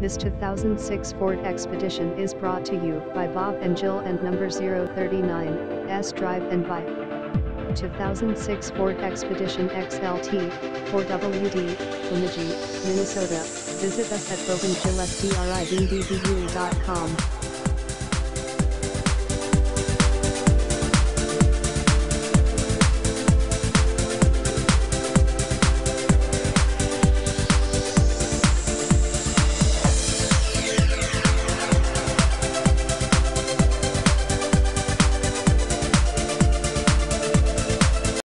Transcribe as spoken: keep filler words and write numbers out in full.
This two thousand six Ford Expedition is brought to you by Bob and Jill and number zero thirty-nine S Drive and Buy. two thousand six Ford Expedition X L T, four W D, Bemidji, Minnesota. Visit us at bob and jill s drive and buy dot com.